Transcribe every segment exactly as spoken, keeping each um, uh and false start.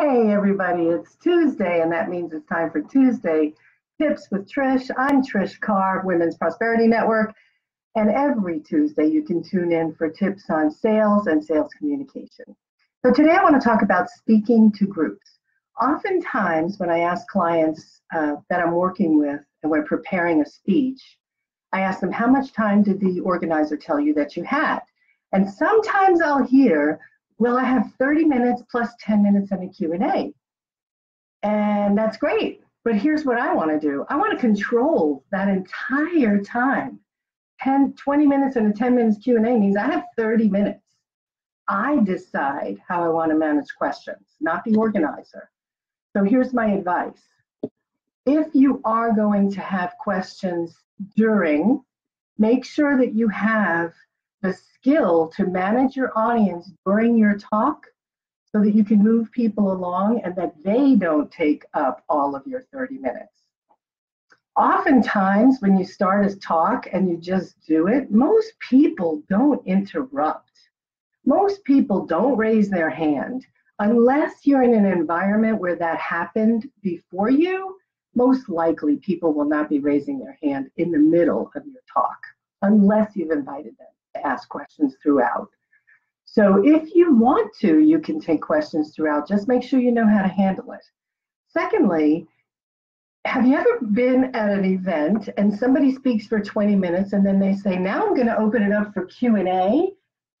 Hey everybody, it's Tuesday, and that means it's time for Tuesday Tips with Trish. I'm Trish Carr, Women's Prosperity Network, and every Tuesday you can tune in for tips on sales and sales communication. So today I want to talk about speaking to groups. Oftentimes when I ask clients uh, that I'm working with and we're preparing a speech, I ask them, how much time did the organizer tell you that you had? And sometimes I'll hear, well, I have thirty minutes plus ten minutes and a Q and A. And that's great, but here's what I want to do. I want to control that entire time. ten, twenty minutes and a ten minutes Q and A means I have thirty minutes. I decide how I want to manage questions, not the organizer. So here's my advice. If you are going to have questions during, make sure that you have the skill to manage your audience during your talk so that you can move people along and that they don't take up all of your thirty minutes. Oftentimes when you start a talk and you just do it, most people don't interrupt. Most people don't raise their hand. Unless you're in an environment where that happened before you, most likely people will not be raising their hand in the middle of your talk unless you've invited them to ask questions throughout. So if you want to, you can take questions throughout. Just make sure you know how to handle it. Secondly, have you ever been at an event and somebody speaks for twenty minutes and then they say, now I'm going to open it up for Q and A,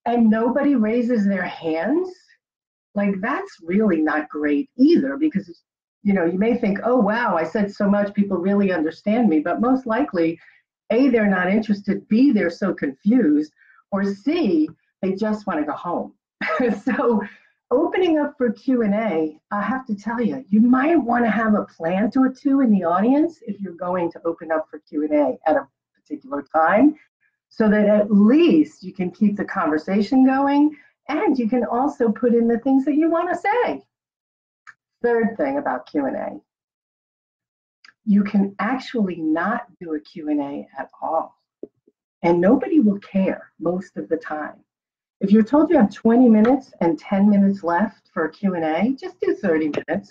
and nobody raises their hands? Like, that's really not great either, because it's, you know, you may think, oh wow, I said so much, people really understand me, but most likely, A, they're not interested, B, they're so confused, or C, they just want to go home. So opening up for Q and A, I have to tell you, you might want to have a plant or two in the audience if you're going to open up for Q and A at a particular time, so that at least you can keep the conversation going, and you can also put in the things that you want to say. Third thing about Q and A, you can actually not do a Q and A at all, and nobody will care most of the time. If you're told you have twenty minutes and ten minutes left for a Q and A, just do thirty minutes.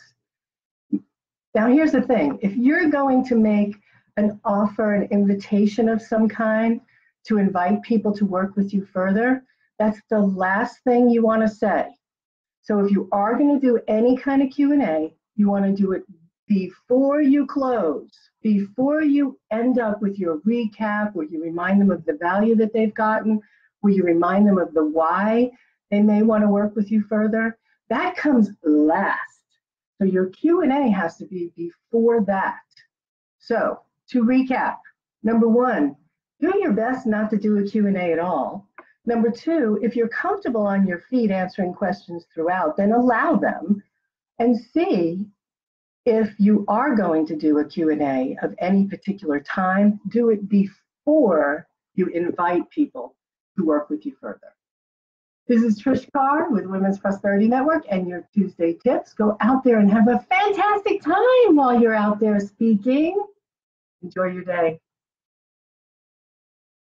Now here's the thing, if you're going to make an offer, an invitation of some kind to invite people to work with you further, that's the last thing you want to say. So if you are going to do any kind of Q and A, you want to do it before you close, before you end up with your recap, where you remind them of the value that they've gotten, where you remind them of the why they may want to work with you further. That comes last. So your Q and A has to be before that. So to recap, number one, do your best not to do a Q and A at all. Number two, if you're comfortable on your feet answering questions throughout, then allow them, and see if you are going to do a Q and A of any particular time, do it before you invite people to work with you further. This is Trish Carr with Women's Prosperity Network and your Tuesday Tips. Go out there and have a fantastic time while you're out there speaking. Enjoy your day.